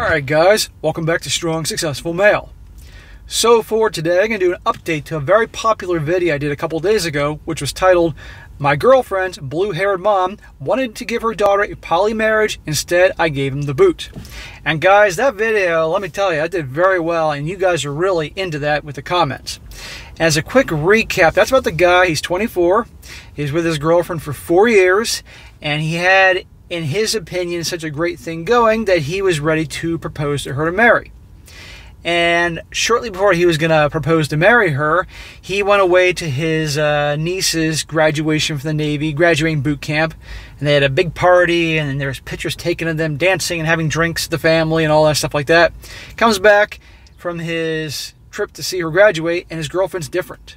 Alright guys, welcome back to Strong Successful Male. So for today I'm going to do an update to a very popular video I did a couple days ago, which was titled, "My girlfriend's blue-haired mom wanted to give her daughter a poly marriage, instead I gave him the boot." And guys, that video, let me tell you, I did very well and you guys are really into that with the comments. As a quick recap, that's about the guy, he's 24, he's with his girlfriend for 4 years, and he had, in his opinion, such a great thing going that he was ready to propose to her to marry. And shortly before he was going to propose to marry her, he went away to his niece's graduation from the Navy, graduating boot camp, and they had a big party, and there was pictures taken of them dancing and having drinks with the family and all that stuff like that. Comes back from his trip to see her graduate, and his girlfriend's different.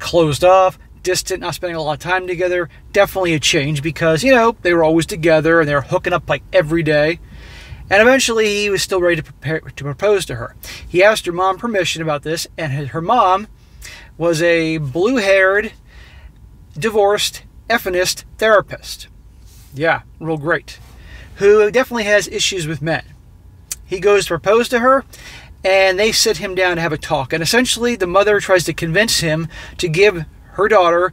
Closed off, distant, not spending a lot of time together. Definitely a change because, you know, they were always together and they were hooking up like every day. And eventually he was still ready to propose to her. He asked her mom permission about this, and her mom was a blue-haired, divorced, effeminist therapist. Yeah, real great. Who definitely has issues with men. He goes to propose to her, and they sit him down to have a talk. And essentially the mother tries to convince him to give her daughter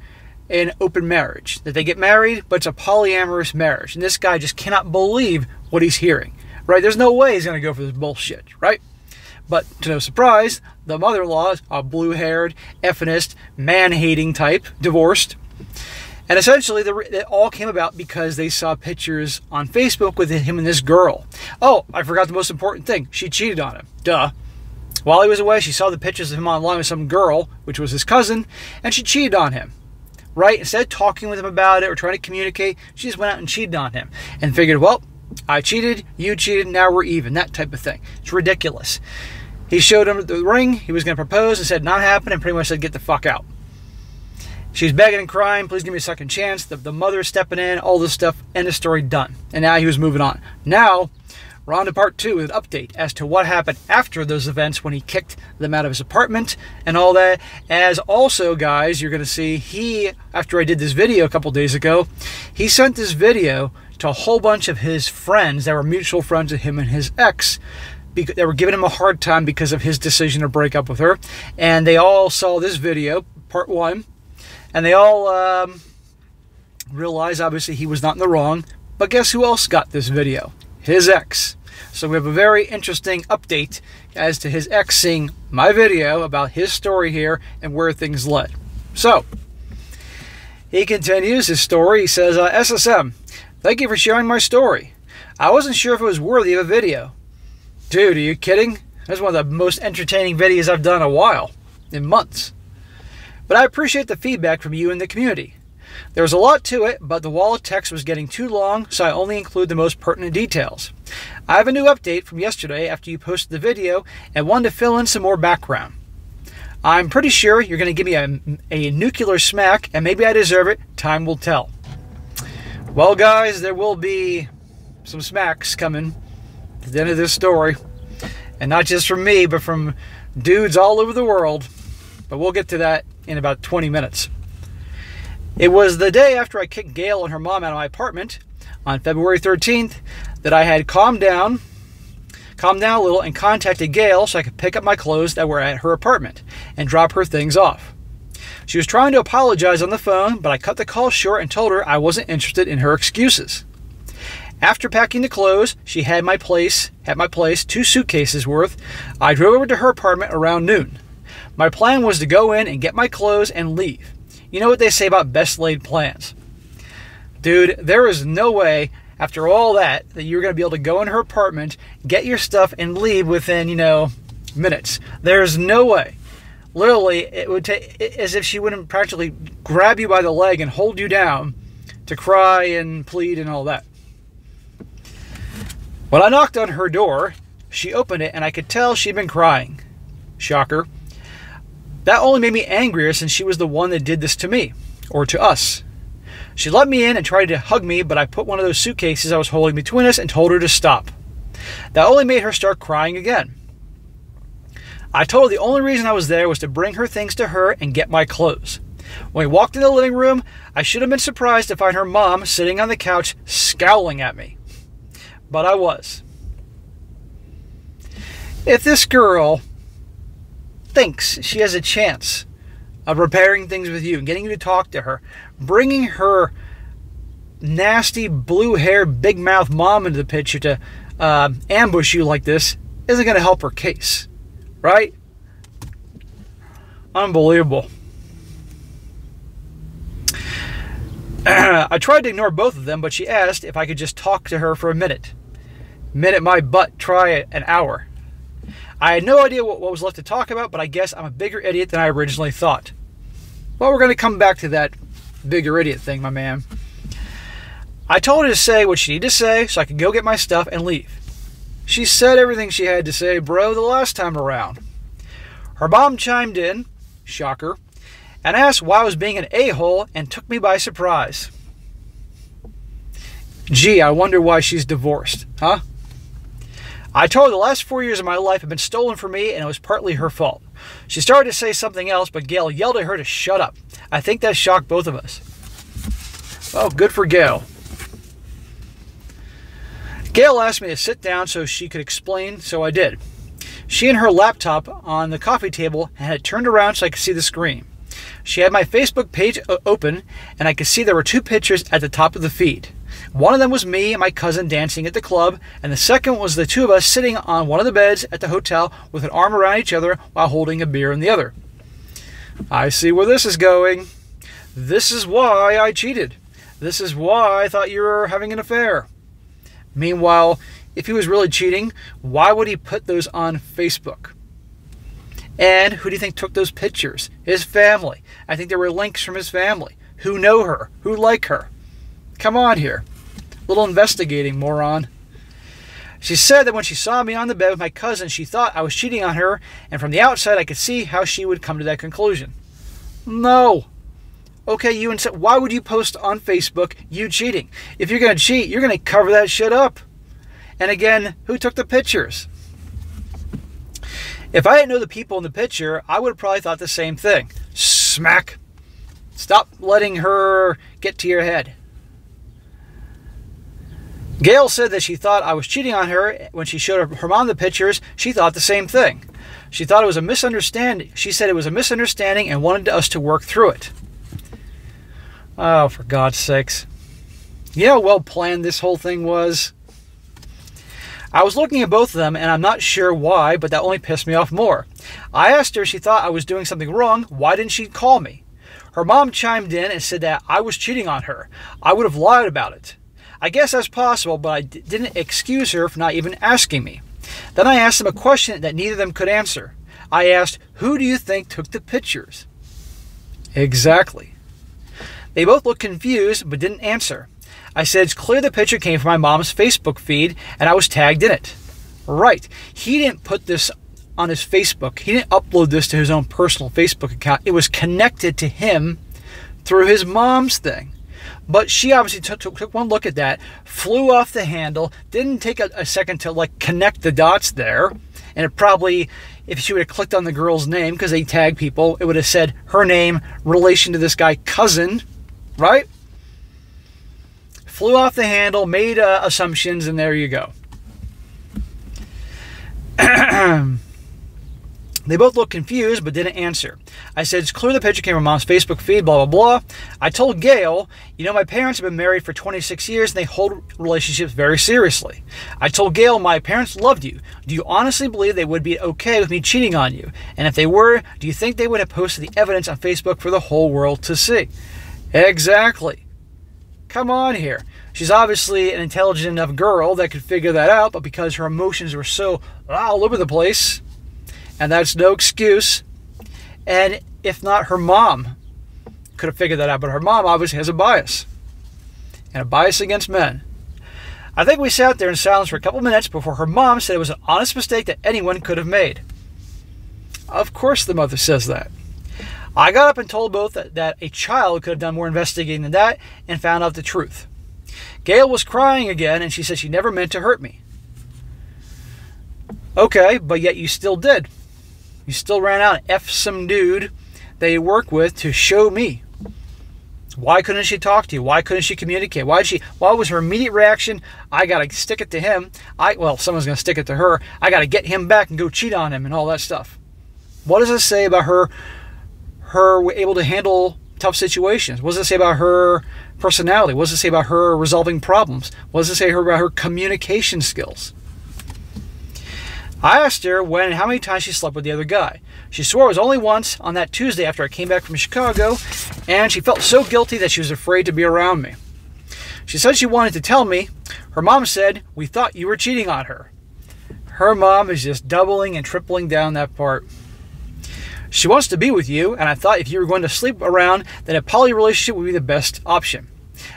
an open marriage, that they get married, but it's a polyamorous marriage. And this guy just cannot believe what he's hearing, right? There's no way he's going to go for this bullshit, right? But to no surprise, the mother-in-law is a blue-haired, effeminist, man-hating type, divorced. And essentially, it all came about because they saw pictures on Facebook with him and this girl. Oh, I forgot the most important thing. She cheated on him. Duh. While he was away, she saw the pictures of him online with some girl, which was his cousin, and she cheated on him, right? Instead of talking with him about it or trying to communicate, she just went out and cheated on him and figured, well, I cheated, you cheated, now we're even, that type of thing. It's ridiculous. He showed him the ring, he was going to propose, and said, not happening, and pretty much said, get the fuck out. She's begging and crying, please give me a second chance. The mother's stepping in, all this stuff, end of story, done. And now he was moving on. Now we're on to part two with an update as to what happened after those events when he kicked them out of his apartment and all that. As also, guys, you're going to see he, after I did this video a couple days ago, he sent this video to a whole bunch of his friends that were mutual friends of him and his ex. They were giving him a hard time because of his decision to break up with her. And they all saw this video, part one, and they all realized, obviously, he was not in the wrong. But guess who else got this video? His ex. So we have a very interesting update as to his ex seeing my video about his story here and where things led. So he continues his story. He says, SSM, thank you for sharing my story. I wasn't sure if it was worthy of a video. Dude, are you kidding? That's one of the most entertaining videos I've done in a while, in months. But I appreciate the feedback from you and the community. There was a lot to it, but the wall of text was getting too long, so I only include the most pertinent details. I have a new update from yesterday after you posted the video and wanted to fill in some more background. I'm pretty sure you're going to give me a nuclear smack, and maybe I deserve it. Time will tell. Well, guys, there will be some smacks coming at the end of this story. And not just from me, but from dudes all over the world. But we'll get to that in about 20 minutes. It was the day after I kicked Gail and her mom out of my apartment on February 13th that I had calmed down a little and contacted Gail so I could pick up my clothes that were at her apartment and drop her things off. She was trying to apologize on the phone, but I cut the call short and told her I wasn't interested in her excuses. After packing the clothes, she had at my place 2 suitcases worth. I drove over to her apartment around noon. My plan was to go in and get my clothes and leave. You know what they say about best laid plans. Dude, there is no way, after all that you're going to be able to go in her apartment, get your stuff, and leave within, you know, minutes. There's no way. Literally, it would take, as if she wouldn't practically grab you by the leg and hold you down to cry and plead and all that. When I knocked on her door, she opened it, and I could tell she'd been crying. Shocker. That only made me angrier since she was the one that did this to me, or to us. She let me in and tried to hug me, but I put one of those suitcases I was holding between us and told her to stop. That only made her start crying again. I told her the only reason I was there was to bring her things to her and get my clothes. When we walked in the living room, I should have been surprised to find her mom sitting on the couch, scowling at me. But I was. If this girl thinks she has a chance of repairing things with you, getting you to talk to her, bringing her nasty blue hair, big mouth mom into the picture to ambush you like this, isn't going to help her case, right? Unbelievable. I tried to ignore both of them, but she asked if I could just talk to her for a minute. Minute my butt, try an hour. I had no idea what was left to talk about, but I guess I'm a bigger idiot than I originally thought. Well, we're going to come back to that bigger idiot thing, my man. I told her to say what she needed to say so I could go get my stuff and leave. She said everything she had to say, bro, the last time around. Her mom chimed in, shocker, and asked why I was being an a-hole and took me by surprise. Gee, I wonder why she's divorced, huh? I told her the last 4 years of my life have been stolen from me and it was partly her fault. She started to say something else, but Gail yelled at her to shut up. I think that shocked both of us. Well, good for Gail. Gail asked me to sit down so she could explain, so I did. She and her laptop on the coffee table had it turned around so I could see the screen. She had my Facebook page open, and I could see there were two pictures at the top of the feed. One of them was me and my cousin dancing at the club, and the second was the two of us sitting on one of the beds at the hotel with an arm around each other while holding a beer in the other. I see where this is going. This is why I cheated. This is why I thought you were having an affair. Meanwhile, if he was really cheating, why would he put those on Facebook? And who do you think took those pictures? His family. I think there were links from his family. Who know her? Who like her? Come on here. Little investigating, moron. She said that when she saw me on the bed with my cousin, she thought I was cheating on her, and from the outside I could see how she would come to that conclusion. No. Okay, you and why would you post on Facebook you cheating? If you're going to cheat, you're going to cover that shit up. And again, who took the pictures? If I didn't know the people in the picture, I would have probably thought the same thing. Smack. Stop letting her get to your head. Gail said that she thought I was cheating on her. When she showed her mom the pictures, she thought the same thing. She thought it was a misunderstanding. She said it was a misunderstanding and wanted us to work through it. Oh, for God's sakes. You know how well planned this whole thing was? I was looking at both of them, and I'm not sure why, but that only pissed me off more. I asked her if she thought I was doing something wrong. Why didn't she call me? Her mom chimed in and said that I was cheating on her. I would have lied about it. I guess that's possible, but I didn't excuse her for not even asking me. Then I asked them a question that neither of them could answer. I asked, who do you think took the pictures? Exactly. They both looked confused, but didn't answer. I said, it's clear the picture came from my mom's Facebook feed, and I was tagged in it. Right. He didn't put this on his Facebook. He didn't upload this to his own personal Facebook account. It was connected to him through his mom's thing. But she obviously took one look at that, flew off the handle, didn't take a second to, like, connect the dots there. And it probably, if she would have clicked on the girl's name, because they tag people, it would have said her name, relation to this guy, cousin, right? Flew off the handle, made assumptions, and there you go. They both looked confused, but didn't answer. I said, it's clear the picture came from Mom's Facebook feed, blah, blah, blah. I told Gail, you know, my parents have been married for 26 years, and they hold relationships very seriously. I told Gail, my parents loved you. Do you honestly believe they would be okay with me cheating on you? And if they were, do you think they would have posted the evidence on Facebook for the whole world to see? Exactly. Come on here. She's obviously an intelligent enough girl that could figure that out, but because her emotions were so all over the place, and that's no excuse, and if not, her mom could have figured that out, but her mom obviously has a bias, and a bias against men. I think we sat there in silence for a couple minutes before her mom said it was an honest mistake that anyone could have made. Of course the mother says that. I got up and told both that a child could have done more investigating than that and found out the truth. Gail was crying again, and she said she never meant to hurt me. Okay, but yet you still did. You still ran out and F'd some dude that you work with to show me. Why couldn't she talk to you? Why couldn't she communicate? Why was her immediate reaction, I got to stick it to him. Well, someone's going to stick it to her. I got to get him back and go cheat on him and all that stuff. What does this say about her able to handle tough situations? What does it say about her personality? What does it say about her resolving problems? What does it say about her communication skills? I asked her when and how many times she slept with the other guy. She swore it was only once, on that Tuesday after I came back from Chicago, and she felt so guilty that she was afraid to be around me. She said she wanted to tell me. Her mom said, "We thought you were cheating on her." Her mom is just doubling and tripling down that part. She wants to be with you, and I thought if you were going to sleep around, then a poly relationship would be the best option.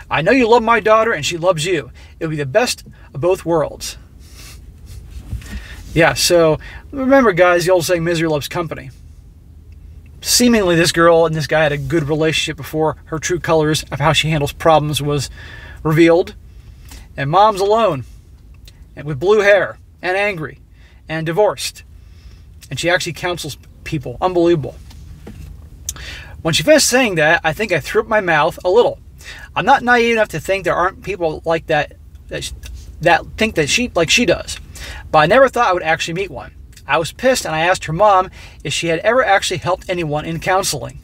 I know you love my daughter, and she loves you. It would be the best of both worlds. Yeah, so remember, guys, the old saying, misery loves company. Seemingly, this girl and this guy had a good relationship before her true colors of how she handles problems was revealed. And mom's alone, and with blue hair, and angry, and divorced. And she actually counsels people. Unbelievable. When she finished saying that, I think I threw up my mouth a little. I'm not naive enough to think there aren't people like that think that she does. But I never thought I would actually meet one. I was pissed, and I asked her mom if she had ever actually helped anyone in counseling.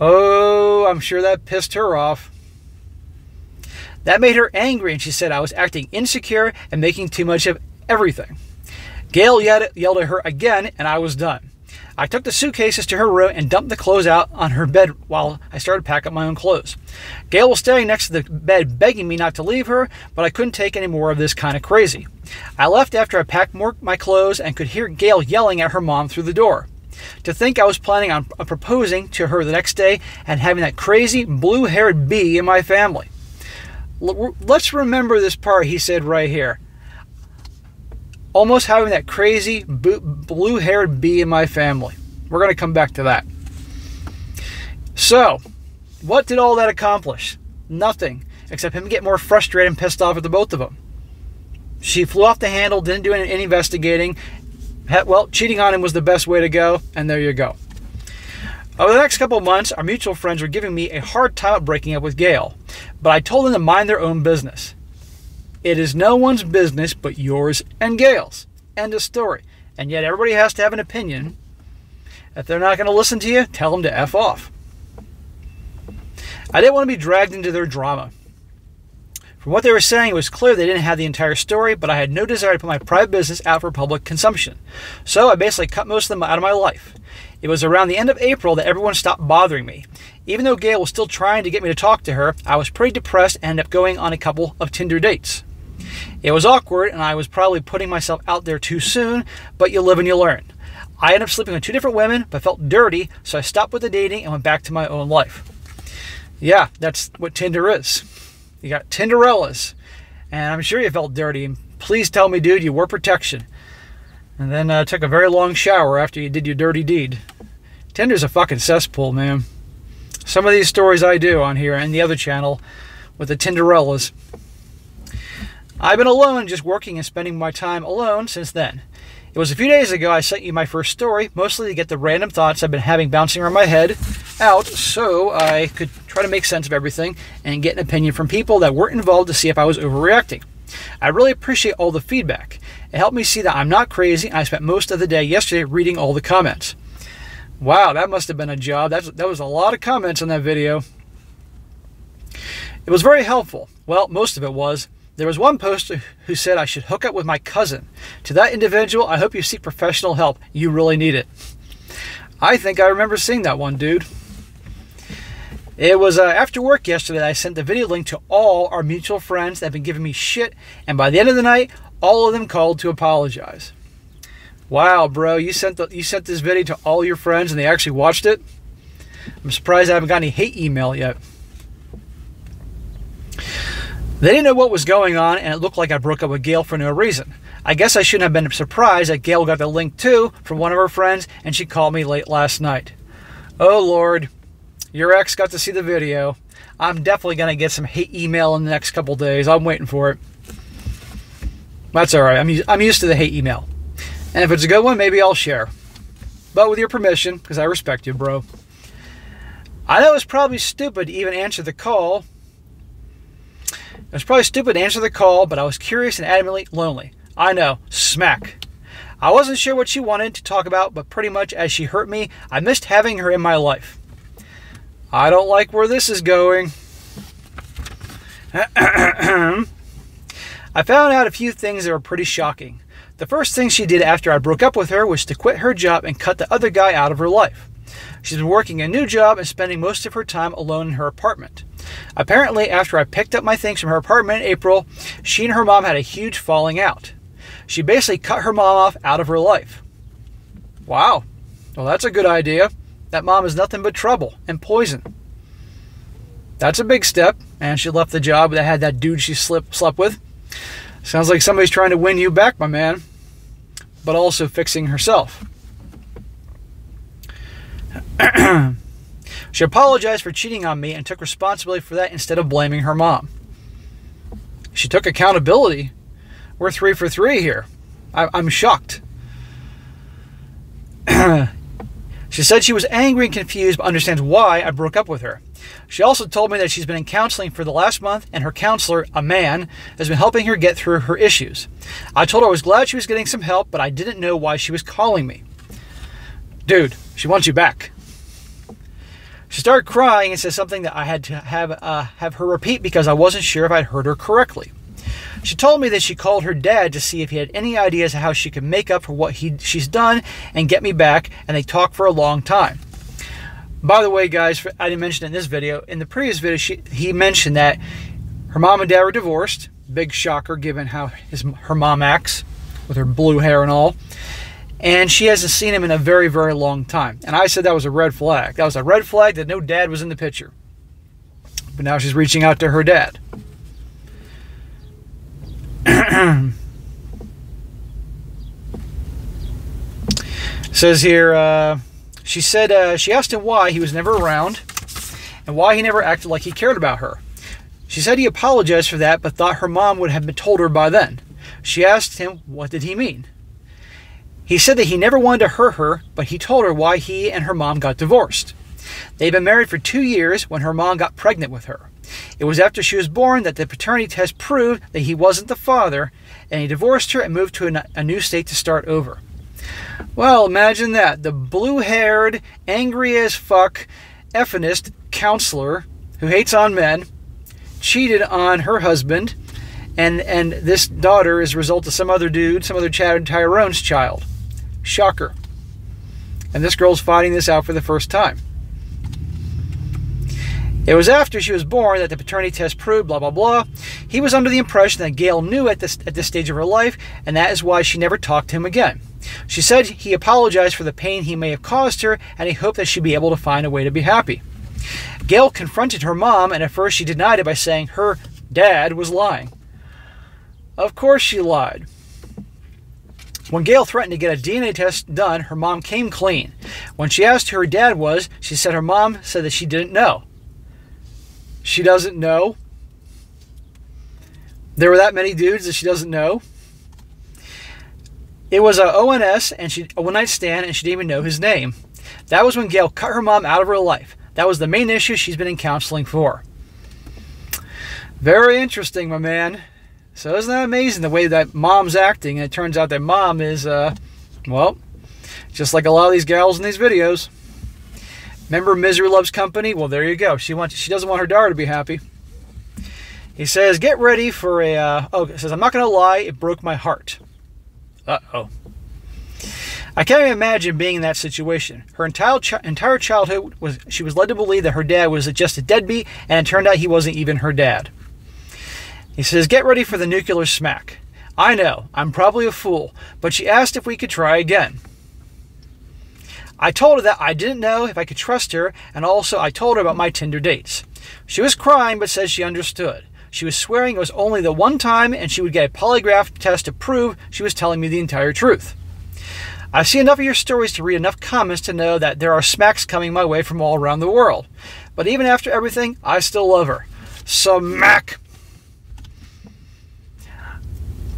Oh, I'm sure that pissed her off. That made her angry, and she said I was acting insecure and making too much of everything. Gail yelled at her again, and I was done. I took the suitcases to her room and dumped the clothes out on her bed while I started to pack up my own clothes. Gail was standing next to the bed begging me not to leave her, but I couldn't take any more of this kind of crazy. I left after I packed my clothes and could hear Gail yelling at her mom through the door. To think I was planning on proposing to her the next day and having that crazy blue-haired bee in my family. Let's remember this part he said right here. Almost having that crazy blue-haired bee in my family. We're going to come back to that. So, what did all that accomplish? Nothing, except him get more frustrated and pissed off at the both of them. She flew off the handle, didn't do any investigating. Well, cheating on him was the best way to go, and there you go. Over the next couple of months, our mutual friends were giving me a hard time breaking up with Gail, but I told them to mind their own business. It is no one's business but yours and Gail's. End of story. And yet everybody has to have an opinion. If they're not going to listen to you, tell them to F off. I didn't want to be dragged into their drama. From what they were saying, it was clear they didn't have the entire story, but I had no desire to put my private business out for public consumption. So I basically cut most of them out of my life. It was around the end of April that everyone stopped bothering me. Even though Gail was still trying to get me to talk to her, I was pretty depressed and ended up going on a couple of Tinder dates. It was awkward, and I was probably putting myself out there too soon, but you live and you learn. I ended up sleeping with two different women, but felt dirty, so I stopped with the dating and went back to my own life. Yeah, that's what Tinder is. You got Tinderellas, and I'm sure you felt dirty, and please tell me, dude, you wore protection. And then took a very long shower after you did your dirty deed. Tinder's a fucking cesspool, man. Some of these stories I do on here and the other channel with the Tinderellas. I've been alone, just working and spending my time alone since then. It was a few days ago I sent you my first story, mostly to get the random thoughts I've been having bouncing around my head out so I could try to make sense of everything and get an opinion from people that weren't involved to see if I was overreacting. I really appreciate all the feedback. It helped me see that I'm not crazy, and I spent most of the day yesterday reading all the comments. Wow, that must have been a job. That was a lot of comments on that video. It was very helpful. Well, most of it was. There was one poster who said I should hook up with my cousin. To that individual, I hope you seek professional help. You really need it. I think I remember seeing that one, dude. It was after work yesterday that I sent the video link to all our mutual friends that have been giving me shit, and by the end of the night, all of them called to apologize. Wow, bro, you sent this video to all your friends and they actually watched it? I'm surprised I haven't got any hate email yet. They didn't know what was going on, and it looked like I broke up with Gail for no reason. I guess I shouldn't have been surprised that Gail got the link too from one of her friends, and she called me late last night. Oh Lord, your ex got to see the video. I'm definitely going to get some hate email in the next couple days. I'm waiting for it. That's alright, I'm used to the hate email. And if it's a good one, maybe I'll share. But with your permission, because I respect you, bro. I know it's probably stupid to even answer the call. It was probably stupid to answer the call, but I was curious and adamantly lonely. I know. Smack. I wasn't sure what she wanted to talk about, but pretty much as she hurt me, I missed having her in my life. I don't like where this is going. I found out a few things that were pretty shocking. The first thing she did after I broke up with her was to quit her job and cut the other guy out of her life. She's been working a new job and spending most of her time alone in her apartment. Apparently, after I picked up my things from her apartment in April, she and her mom had a huge falling out. She basically cut her mom off out of her life. Wow. Well, that's a good idea. That mom is nothing but trouble and poison. That's a big step. And she left the job that had that dude she slept with. Sounds like somebody's trying to win you back, my man. But also fixing herself. She apologized for cheating on me and took responsibility for that instead of blaming her mom. She took accountability. We're 3 for 3 here. I'm shocked. She said she was angry and confused, but understands why I broke up with her. She also told me that she's been in counseling for the last month, and her counselor, a man, has been helping her get through her issues. I told her I was glad she was getting some help, but I didn't know why she was calling me. Dude, she wants you back. She started crying and said something that I had to have her repeat because I wasn't sure if I'd heard her correctly. She told me that she called her dad to see if he had any ideas of how she could make up for what she's done and get me back, and they talked for a long time. By the way, guys, I didn't mention it in this video. In the previous video, he mentioned that her mom and dad were divorced. Big shocker given how her mom acts with her blue hair and all. And she hasn't seen him in a very, very long time. And I said that was a red flag. That was a red flag that no dad was in the picture. But now she's reaching out to her dad. Says here, she said she asked him why he was never around and why he never acted like he cared about her. She said he apologized for that, but thought her mom would have been told her by then. She asked him, what did he mean? He said that he never wanted to hurt her, but he told her why he and her mom got divorced. They've been married for 2 years when her mom got pregnant with her. It was after she was born that the paternity test proved that he wasn't the father, and he divorced her and moved to a new state to start over. Well, imagine that. The blue-haired, angry-as-fuck, effinist counselor who hates on men, cheated on her husband, and this daughter is a result of some other dude, some other Chad Tyrone's child. Shocker. And this girl's finding this out for the first time. It was after she was born that the paternity test proved blah, blah, blah. He was under the impression that Gail knew at this stage of her life, and that is why she never talked to him again. She said he apologized for the pain he may have caused her, and he hoped that she'd be able to find a way to be happy. Gail confronted her mom, and at first she denied it by saying her dad was lying. Of course she lied. When Gail threatened to get a DNA test done, her mom came clean. When she asked who her dad was, she said her mom said that she didn't know. She doesn't know. There were that many dudes that she doesn't know. It was a ONS and a one-night stand, and she didn't even know his name. That was when Gail cut her mom out of her life. That was the main issue she's been in counseling for. Very interesting, my man. So isn't that amazing the way that mom's acting? And it turns out that mom is, well, just like a lot of these gals in these videos. Remember Misery Loves Company? Well, there you go. She doesn't want her daughter to be happy. He says, get ready for a... it says, I'm not going to lie, it broke my heart. Uh-oh. I can't even imagine being in that situation. Her entire childhood, she was led to believe that her dad was just a deadbeat, and it turned out he wasn't even her dad. He says, get ready for the nuclear smack. I know, I'm probably a fool, but she asked if we could try again. I told her that I didn't know if I could trust her, and also I told her about my Tinder dates. She was crying but said she understood. She was swearing it was only the one time, and she would get a polygraph test to prove she was telling me the entire truth. I see enough of your stories to read enough comments to know that there are smacks coming my way from all around the world. But even after everything, I still love her. Smack!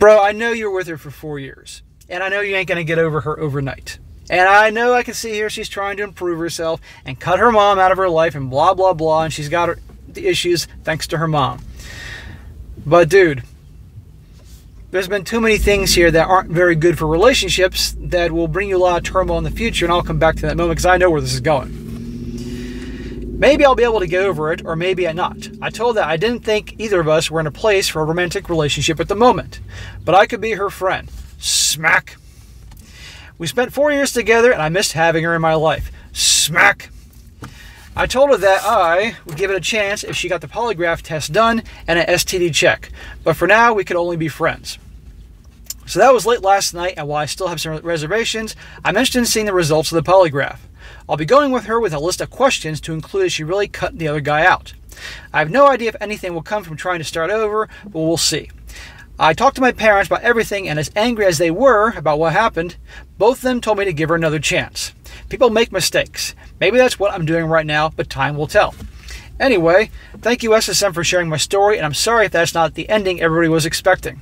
Bro, I know you were with her for 4 years, and I know you ain't going to get over her overnight. And I know I can see here she's trying to improve herself and cut her mom out of her life and blah, blah, blah. And she's got the issues thanks to her mom. But dude, there's been too many things here that aren't very good for relationships that will bring you a lot of turmoil in the future. And I'll come back to that moment because I know where this is going. Maybe I'll be able to get over it, or maybe I'm not. I told that I didn't think either of us were in a place for a romantic relationship at the moment. But I could be her friend. Smack. We spent 4 years together, and I missed having her in my life. Smack. I told her that I would give it a chance if she got the polygraph test done and an STD check. But for now, we could only be friends. So that was late last night, and while I still have some reservations, I'm interested in seeing the results of the polygraph. I'll be going with her with a list of questions to include if she really cut the other guy out. I have no idea if anything will come from trying to start over, but we'll see. I talked to my parents about everything, and as angry as they were about what happened, both of them told me to give her another chance. People make mistakes. Maybe that's what I'm doing right now, but time will tell. Anyway, thank you SSM for sharing my story, and I'm sorry if that's not the ending everybody was expecting.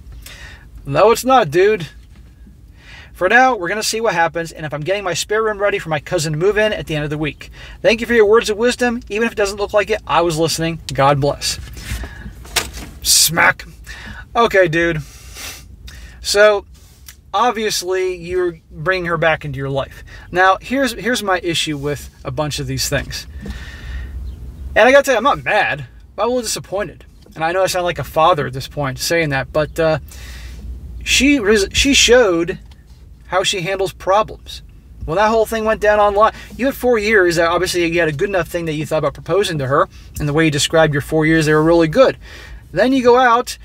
No, it's not, dude. For now, we're going to see what happens, and if I'm getting my spare room ready for my cousin to move in at the end of the week. Thank you for your words of wisdom. Even if it doesn't look like it, I was listening. God bless. Smack. Okay, dude. So, obviously, you're bringing her back into your life. Now, here's my issue with a bunch of these things. And I got to tell you, I'm not mad, but I'm a little disappointed. And I know I sound like a father at this point saying that, but she showed how she handles problems. Well, that whole thing went down online. You had 4 years. Obviously, you had a good enough thing that you thought about proposing to her. And the way you described your 4 years, they were really good. Then you go out,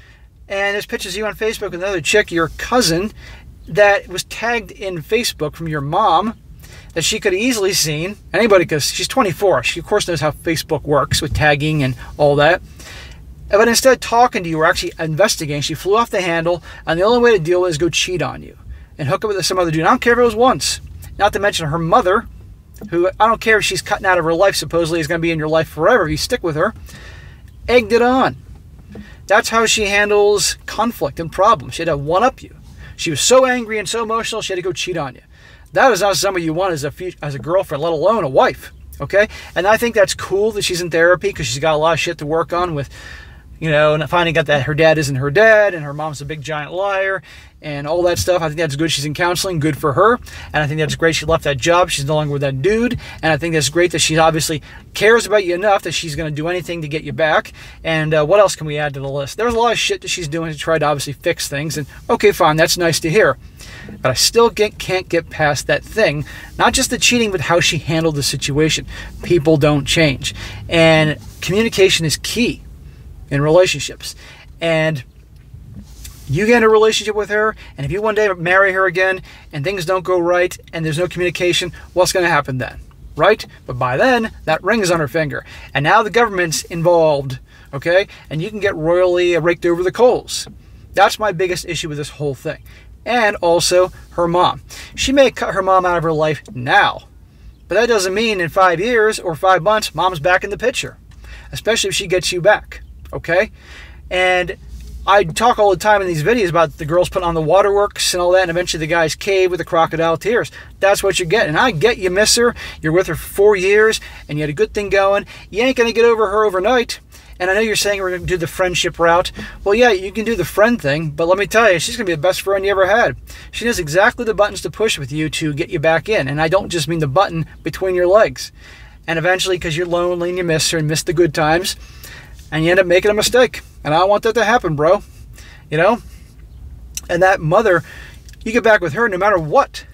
and there's pictures of you on Facebook with another chick, your cousin, that was tagged in Facebook from your mom that she could have easily seen. Anybody, because she's 24. She, of course, knows how Facebook works with tagging and all that. But instead of talking to you or actually investigating, she flew off the handle, and the only way to deal with it is go cheat on you and hook up with some other dude. I don't care if it was once. Not to mention her mother, who I don't care if she's cutting out of her life, supposedly is going to be in your life forever if you stick with her. Egged it on. That's how she handles conflict and problems. She had to one-up you. She was so angry and so emotional, she had to go cheat on you. That is not somebody you want as a girlfriend, let alone a wife. Okay? And I think that's cool that she's in therapy because she's got a lot of shit to work on with, you know, and finding out that her dad isn't her dad and her mom's a big giant liar and all that stuff. I think that's good. She's in counseling. Good for her. And I think that's great. She left that job. She's no longer with that dude. And I think that's great that she obviously cares about you enough that she's going to do anything to get you back. And what else can we add to the list? There's a lot of shit that she's doing to try to obviously fix things. And okay, fine. That's nice to hear. But I still can't get past that thing. Not just the cheating, but how she handled the situation. People don't change. And communication is key in relationships. And you get in a relationship with her, and if you one day marry her again and things don't go right and there's no communication, what's going to happen then, right? But by then, that ring is on her finger. And now the government's involved, okay? And you can get royally raked over the coals. That's my biggest issue with this whole thing. And also her mom. She may cut her mom out of her life now, but that doesn't mean in 5 years or 5 months, mom's back in the picture, especially if she gets you back. Okay? And I talk all the time in these videos about the girls putting on the waterworks and all that, and eventually the guys cave with the crocodile tears. That's what you get. And I get you miss her. You're with her for 4 years, and you had a good thing going. You ain't going to get over her overnight. And I know you're saying we're going to do the friendship route. Well, yeah, you can do the friend thing, but let me tell you, she's going to be the best friend you ever had. She knows exactly the buttons to push with you to get you back in. And I don't just mean the button between your legs. And eventually, because you're lonely and you miss her and miss the good times, and you end up making a mistake. And I don't want that to happen, bro. You know? And that mother, you get back with her no matter what.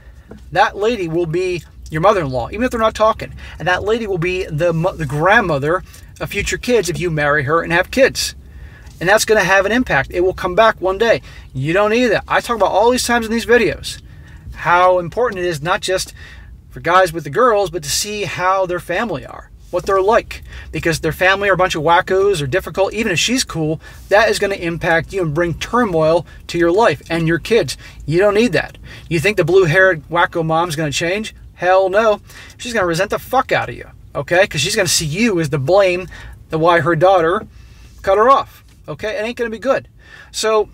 That lady will be your mother-in-law, even if they're not talking. And that lady will be the grandmother of future kids if you marry her and have kids. And that's going to have an impact. It will come back one day. You don't need that. I talk about all these times in these videos how important it is not just for guys with the girls, but to see how their family are, what they're like, because their family are a bunch of wackos or difficult. Even if she's cool, that is going to impact you and bring turmoil to your life and your kids. You don't need that. You think the blue-haired wacko mom's going to change? Hell no. She's going to resent the fuck out of you, okay? Because she's going to see you as the blame the why her daughter cut her off, okay? It ain't going to be good. So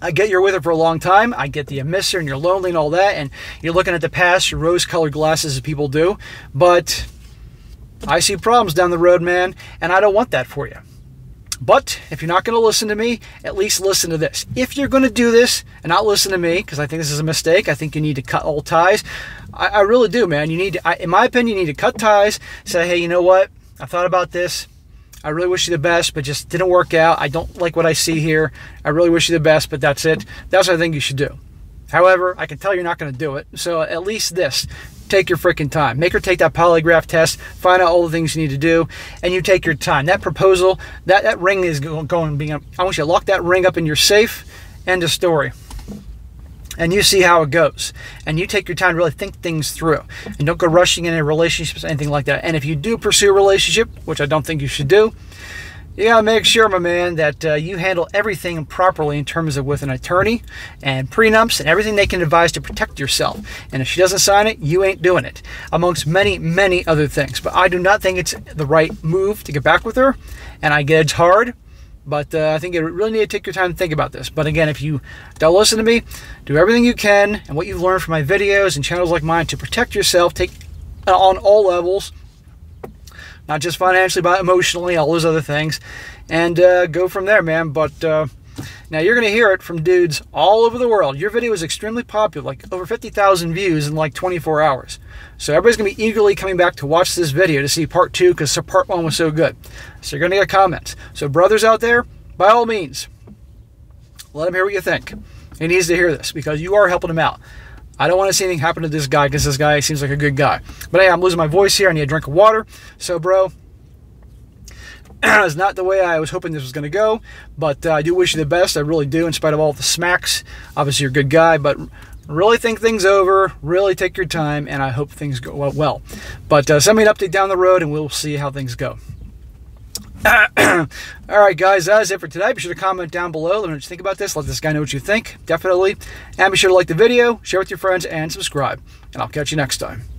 I get you're with it for a long time. I get that you miss her and you're lonely and all that, and you're looking at the past, your rose-colored glasses, as people do. But I see problems down the road, man, and I don't want that for you. But if you're not going to listen to me, at least listen to this. If you're going to do this and not listen to me, because I think this is a mistake, I think you need to cut all ties. I really do, man. You need to, in my opinion, you need to cut ties. Say, hey, you know what? I thought about this. I really wish you the best, but just didn't work out. I don't like what I see here. I really wish you the best, but that's it. That's what I think you should do. However, I can tell you're not going to do it. So at least this. Take your freaking time. Make her take that polygraph test, find out all the things you need to do, and you take your time. That proposal, that ring is going being up. I want you to lock that ring up in your safe. End of story. And you see how it goes. And you take your time to really think things through. And don't go rushing into relationships, anything like that. And if you do pursue a relationship, which I don't think you should do, you gotta make sure, my man, that you handle everything properly in terms of with an attorney and prenups and everything they can advise to protect yourself. And if she doesn't sign it, you ain't doing it, amongst many, many other things. But I do not think it's the right move to get back with her. And I get it's hard, but I think you really need to take your time to think about this. But again, if you don't listen to me, do everything you can and what you've learned from my videos and channels like mine to protect yourself, take on all levels. Not just financially, but emotionally, all those other things. And go from there, man. But now you're going to hear it from dudes all over the world. Your video is extremely popular, like over 50,000 views in like 24 hours. So everybody's going to be eagerly coming back to watch this video to see part two because part one was so good. So you're going to get comments. So brothers out there, by all means, let him hear what you think. He needs to hear this because you are helping him out. I don't want to see anything happen to this guy because this guy seems like a good guy. But hey, I'm losing my voice here. I need a drink of water. So, bro, it's not the way I was hoping this was going to go. But I do wish you the best. I really do, in spite of all the smacks. Obviously, you're a good guy. But really think things over. Really take your time. And I hope things go well. But send me an update down the road, and we'll see how things go. Alright guys, that is it for today. Be sure to comment down below. Let me know what you think about this. Let this guy know what you think, definitely. And be sure to like the video, share with your friends, and subscribe. And I'll catch you next time.